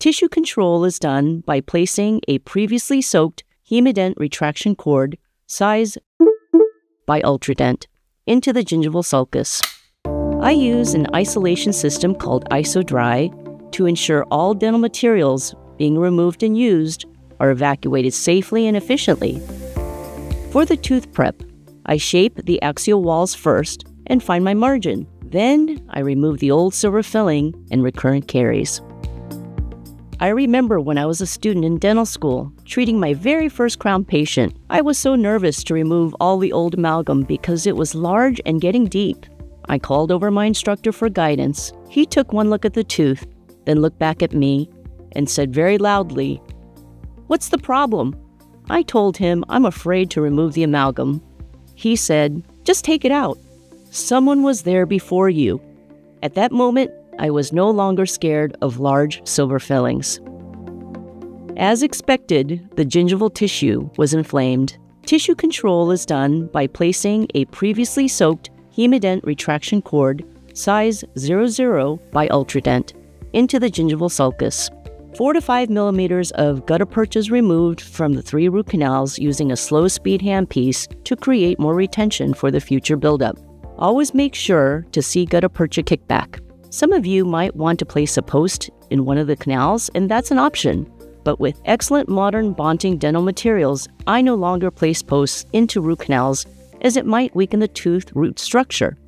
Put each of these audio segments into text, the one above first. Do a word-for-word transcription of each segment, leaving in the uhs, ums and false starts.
Tissue control is done by placing a previously soaked Hemident retraction cord, size by Ultradent, into the gingival sulcus. I use an isolation system called IsoDry to ensure all dental materials being removed and used are evacuated safely and efficiently. For the tooth prep, I shape the axial walls first and find my margin. Then I remove the old silver filling and recurrent caries. I remember when I was a student in dental school, treating my very first crown patient. I was so nervous to remove all the old amalgam because it was large and getting deep. I called over my instructor for guidance. He took one look at the tooth, then looked back at me and said very loudly, "What's the problem?" I told him I'm afraid to remove the amalgam. He said, "Just take it out. Someone was there before you." At that moment, I was no longer scared of large silver fillings. As expected, the gingival tissue was inflamed. Tissue control is done by placing a previously soaked Hemident retraction cord, size zero zero by Ultradent, into the gingival sulcus. Four to five millimeters of gutta percha is removed from the three root canals using a slow-speed handpiece to create more retention for the future buildup. Always make sure to see gutta percha kickback. Some of you might want to place a post in one of the canals, and that's an option. But with excellent modern bonting dental materials, I no longer place posts into root canals as it might weaken the tooth root structure.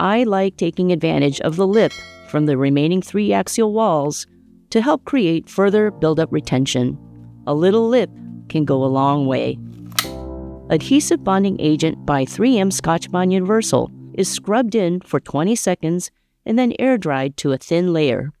I like taking advantage of the lip from the remaining three axial walls to help create further buildup retention. A little lip can go a long way. Adhesive bonding agent by three M Scotchbond Universal is scrubbed in for twenty seconds and then air dried to a thin layer.